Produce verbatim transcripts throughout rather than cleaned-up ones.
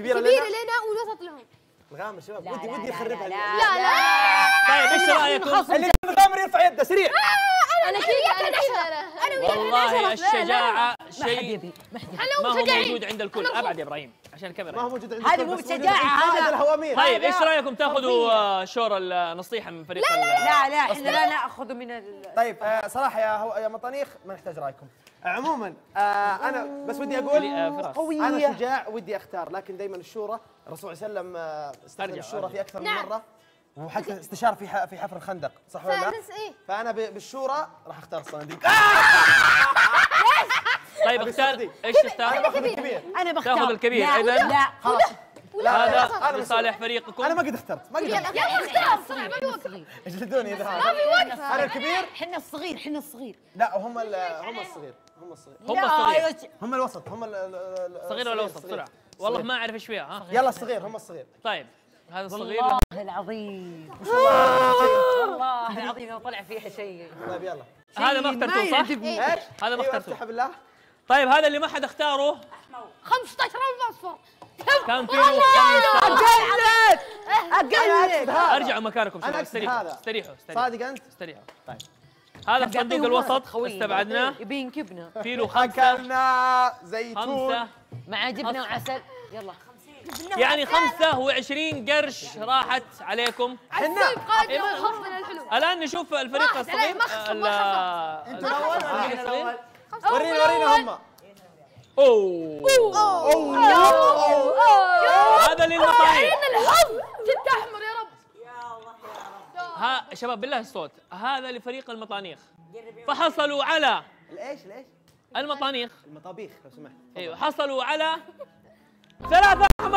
كبيرة لنا كبيرة لنا والوسط لهم. نغامر شباب ودي ودي اخربها. لا لا طيب ايش رايكم؟ اللي نغامر يرفع يده سريع. انا وياك نحشره انا وياك والله الشجاعه شيء ما هو موجود عند الكل ابعد يا ابراهيم عشان الكاميرا ما هو موجود عند الكل. هذه مو بشجاعه هذا الهوامير. طيب ايش رايكم تاخذوا شور النصيحه من فريق؟ لا لا لا احنا لا ناخذه من. طيب صراحه يا يا مطانيخ ما نحتاج رايكم. عموما انا بس ودي اقول انا شجاع ودي اختار لكن دائما الشورى الرسول صلى الله عليه وسلم استخدم الشورى في اكثر من مره وحتى استشار في في حفر الخندق صح ولا لا؟ فانا بالشورى راح اختار الصناديق. طيب اختار ايش تختار؟ انا باخذ الكبير. انا بختار تاخذ الكبير اذا لا خلاص هذا لصالح فريقكم. انا ما قد اخترت ما قد اخترت يلا اختار صنع ما في وقت جلدوني اذا ما في وقت. انا الكبير احنا الصغير احنا الصغير لا هم هم الصغير هم الصغير هم الصغير هم الوسط هم الصغير ولا الوسط بسرعه والله ما اعرف ايش فيها ها يلا الصغير هم الصغير. طيب هذا الصغير والله العظيم والله العظيم طلع فيها شيء. طيب يلا هذا ما اخترته صح؟ هذا ما اخترته افتح بالله. طيب هذا اللي ما حد اختاره خمسة عشر رمل اصفر كم كيلو؟ اقلك اقلك ارجعوا مكانكم شباب استريحوا استريحوا صادق انت؟ استريحوا. طيب هذا الصندوق الوسط استبعدناه يبين كبنا في له خمسة اكلنا زيتون مع جبنه وعسل يلا يعني خمسة وعشرين قرش راحت عليكم. احنا الان نشوف الفريق الصغير انتوا الاول ورينا ورينا هم. اوه اوه اوه هذا للمطانيخ الحظ جد احمر يا رب يا الله يا رب. ها شباب بالله الصوت هذا لفريق المطانيخ فحصلوا على الايش الايش المطانيخ المطابيخ لو سمحت. ايوه حصلوا على ثلاثة احمر.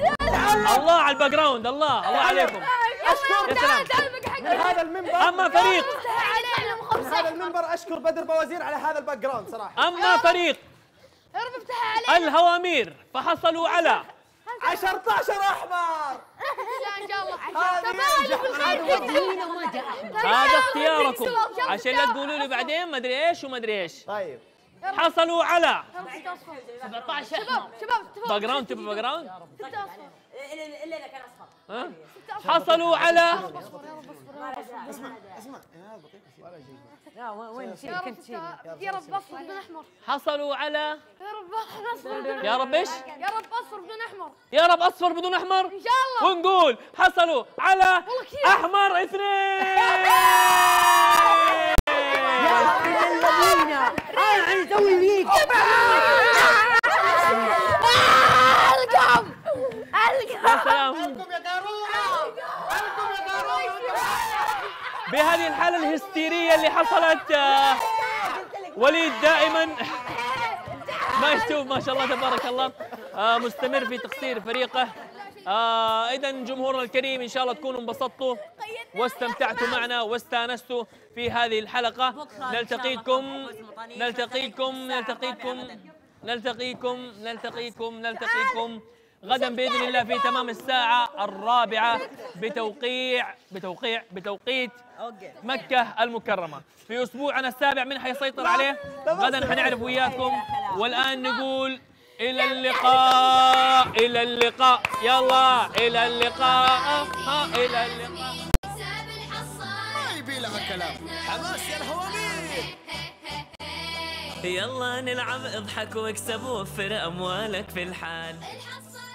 يا سلام الله على الباك جراوند الله الله عليكم اشكر تعال تعال من هذا المنبر. اما فريق من هذا المنبر اشكر بدر بوزير على هذا الباك جراوند صراحه. اما فريق الهوامير فحصلوا على عشرة عشر احمر. ان شاء الله هذا اختياركم عشان لا تقولوا لي بعدين ما ادري ايش وما ادري ايش. طيب حصلوا على سبعة عشر شباب شباب باك جراوند تبي باك جراوند الا اذا كان اصفر. حصلوا على اسمع اسمع لا وين شيء كنت شيء يا رب اصفر بدون احمر. حصلوا على يا رب اصفر يا رب ايش يا رب اصفر بدون احمر يا رب اصفر بدون احمر ان شاء الله. ونقول حصلوا على احمر اثنين. يا انا اسوي فيك ارقم ارقم يا قارورة ارقم يا قارورة. بهذه الحالة الهستيرية اللي حصلت وليد دائما ما يشوف ما شاء الله تبارك الله مستمر في تقصير فريقه. إذا جمهورنا الكريم إن شاء الله تكونوا انبسطتوا واستمتعتوا معنا واستانستوا في هذه الحلقة. نلتقيكم نلتقيكم نلتقيكم نلتقيكم نلتقيكم نلتقيكم غدا بإذن الله في تمام الساعة الرابعة بتوقيع بتوقيع بتوقيت مكة المكرمة في أسبوعنا السابع من حيسيطر عليه غدا حنعرف وياكم. والآن نقول إلى اللقاء إلى اللقاء يلا إلى اللقاء إلى اللقاء. ما يبي لها كلام حماس يا الهوامير. يلا نلعب اضحك واكسب ووفر أموالك في الحال.